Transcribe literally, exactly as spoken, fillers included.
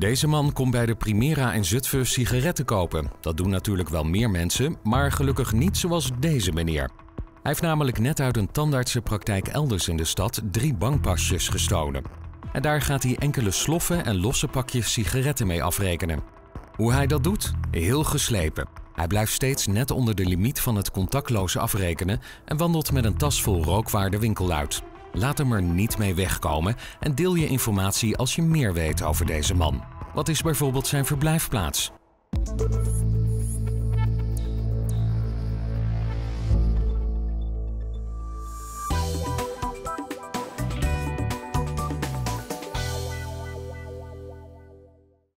Deze man kon bij de Primera in Zutphen sigaretten kopen. Dat doen natuurlijk wel meer mensen, maar gelukkig niet zoals deze meneer. Hij heeft namelijk net uit een tandartsenpraktijk elders in de stad drie bankpasjes gestolen. En daar gaat hij enkele sloffen en losse pakjes sigaretten mee afrekenen. Hoe hij dat doet? Heel geslepen. Hij blijft steeds net onder de limiet van het contactloze afrekenen en wandelt met een tas vol rookwaar de winkel uit. Laat hem er niet mee wegkomen en deel je informatie als je meer weet over deze man. Wat is bijvoorbeeld zijn verblijfplaats?